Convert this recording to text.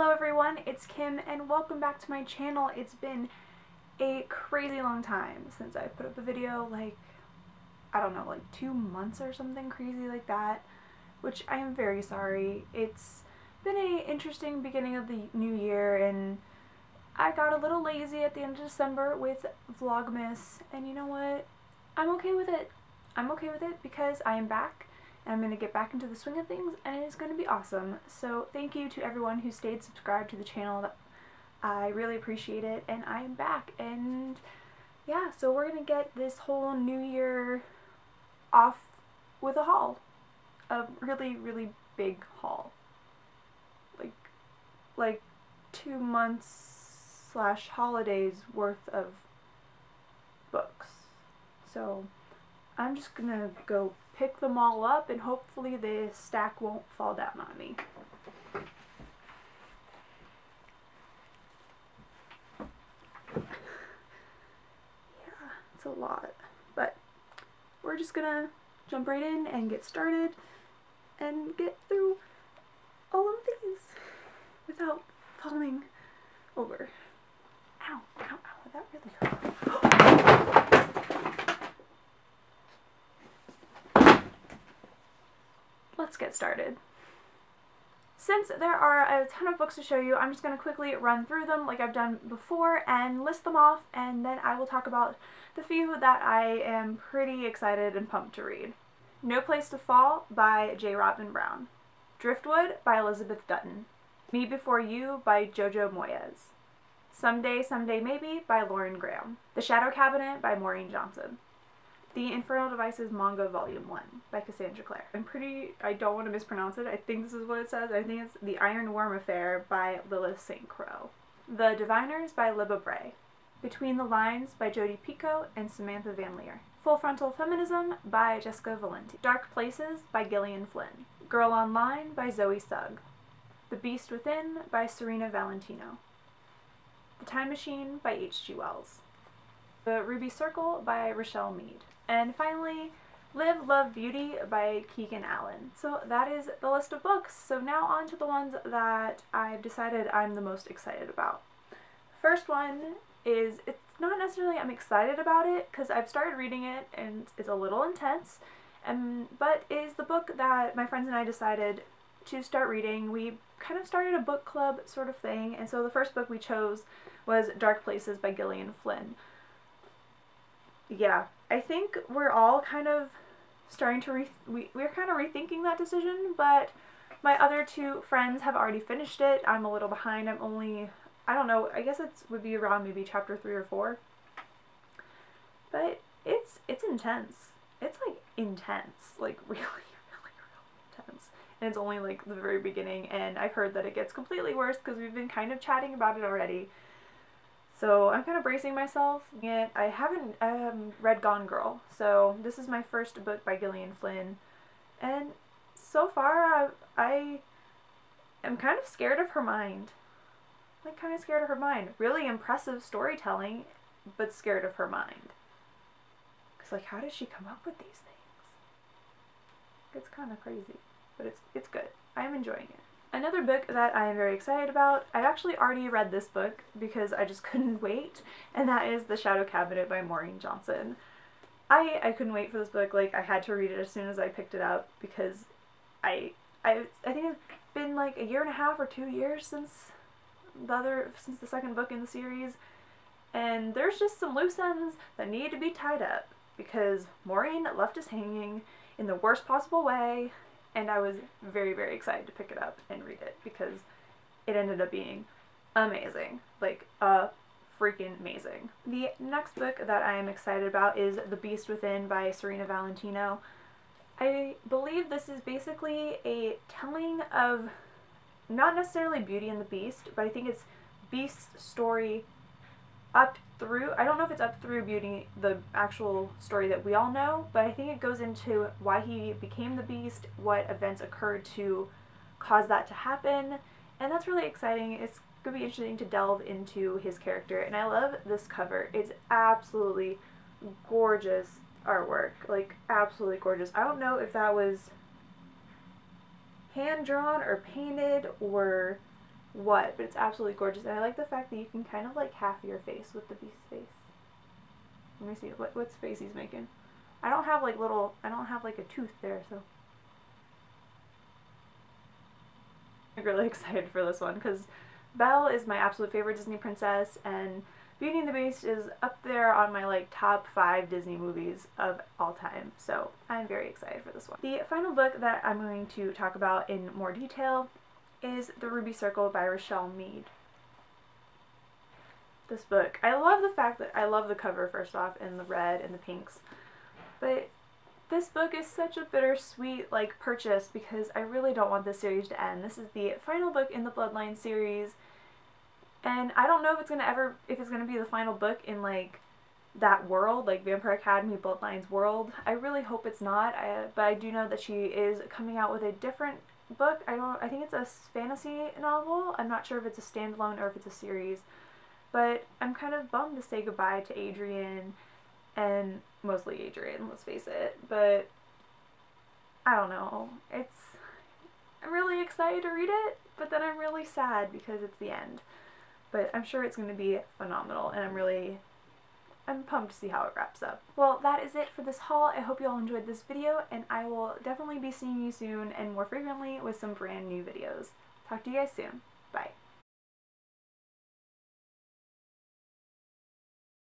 Hello everyone, it's Kim and welcome back to my channel. It's been a crazy long time since I've put up a video, like, I don't know, like 2 months or something crazy like that, which I am very sorry. It's been an interesting beginning of the new year and I got a little lazy at the end of December with Vlogmas, and you know what? I'm okay with it. I'm okay with it because I am back. I'm going to get back into the swing of things and it's going to be awesome. So thank you to everyone who stayed subscribed to the channel. I really appreciate it, and I am back, and yeah, so we're going to get this whole new year off with a haul. A really, really big haul. Like 2 months / holidays worth of books. So I'm just going to go pick them all up and hopefully the stack won't fall down on me. Yeah, it's a lot, but we're just gonna jump right in and get started and get through all of these without falling over. Ow, ow, ow, that really hurt. Let's get started. Since there are a ton of books to show you, I'm just going to quickly run through them like I've done before and list them off, and then I will talk about the few that I am pretty excited and pumped to read. No Place to Fall by J. Robin Brown. Driftwood by Elizabeth Dutton. Me Before You by Jojo Moyes. Someday, Someday Maybe by Lauren Graham. The Shadow Cabinet by Maureen Johnson. The Infernal Devices Manga Volume 1 by Cassandra Clare. I don't want to mispronounce it, I think this is what it says. I think it's The Iron Worm Affair by Lilith St. Crow. The Diviners by Libba Bray. Between the Lines by Jodi Picoult and Samantha Van Leer. Full Frontal Feminism by Jessica Valenti. Dark Places by Gillian Flynn. Girl Online by Zoe Sugg. The Beast Within by Serena Valentino. The Time Machine by H.G. Wells. The Ruby Circle by Richelle Mead. And finally, Live, Love, Beauty by Keegan Allen. So that is the list of books. So now on to the ones that I've decided I'm the most excited about. First one is, it's not necessarily I'm excited about it because I've started reading it and it's a little intense, but is the book that my friends and I decided to start reading. We kind of started a book club sort of thing, and so the first book we chose was Dark Places by Gillian Flynn. Yeah, I think we're all kind of starting to we're kind of rethinking that decision, but my other two friends have already finished it. I'm a little behind. I'm only, I don't know, I guess it would be around maybe chapter 3 or 4. But it's intense. It's like intense, like really, really intense. And it's only like the very beginning, and I've heard that it gets completely worse because we've been kind of chatting about it already. So I'm kind of bracing myself. Yet I haven't read Gone Girl, so this is my first book by Gillian Flynn, and so far I am kind of scared of her mind. Like, kind of scared of her mind. Really impressive storytelling, but scared of her mind. Because, like, how does she come up with these things? It's kind of crazy, but it's good. I'm enjoying it. Another book that I am very excited about, I've actually already read this book because I just couldn't wait, and that is The Shadow Cabinet by Maureen Johnson. I couldn't wait for this book. Like, I had to read it as soon as I picked it up because I think it's been like 1.5 or 2 years since the second book in the series, and there's just some loose ends that need to be tied up because Maureen left us hanging in the worst possible way. And I was very, very excited to pick it up and read it because it ended up being amazing. Like, freaking amazing. The next book that I am excited about is The Beast Within by Serena Valentino. I believe this is basically a telling of not necessarily Beauty and the Beast, but I think it's Beast's story up through, I don't know if it's up through Beauty, the actual story that we all know, but I think it goes into why he became the Beast, what events occurred to cause that to happen, and that's really exciting. It's going to be interesting to delve into his character, and I love this cover. It's absolutely gorgeous artwork, like absolutely gorgeous. I don't know if that was hand-drawn or painted or what, but it's absolutely gorgeous. And I like the fact that you can kind of like half your face with the beast's face. Let me see what's face he's making. I don't have like little, I don't have like a tooth there, so. I'm really excited for this one because Belle is my absolute favorite Disney princess, and Beauty and the Beast is up there on my like top 5 Disney movies of all time, so I'm very excited for this one. The final book that I'm going to talk about in more detail is The Ruby Circle by Richelle Mead. This book, I love the fact that, I love the cover first off, and the red and the pinks, but this book is such a bittersweet like purchase because I really don't want this series to end. This is the final book in the Bloodline series, and I don't know if it's gonna ever, if it's gonna be the final book in like that world, like Vampire Academy, Bloodlines world. I really hope it's not, but I do know that she is coming out with a different book. I think it's a fantasy novel. I'm not sure if it's a standalone or if it's a series, but I'm kind of bummed to say goodbye to Adrian, and mostly Adrian, let's face it, but I don't know. I'm really excited to read it, but then I'm really sad because it's the end. But I'm sure it's going to be phenomenal, and I'm pumped to see how it wraps up. Well, that is it for this haul. I hope you all enjoyed this video, and I will definitely be seeing you soon and more frequently with some brand new videos. Talk to you guys soon. Bye.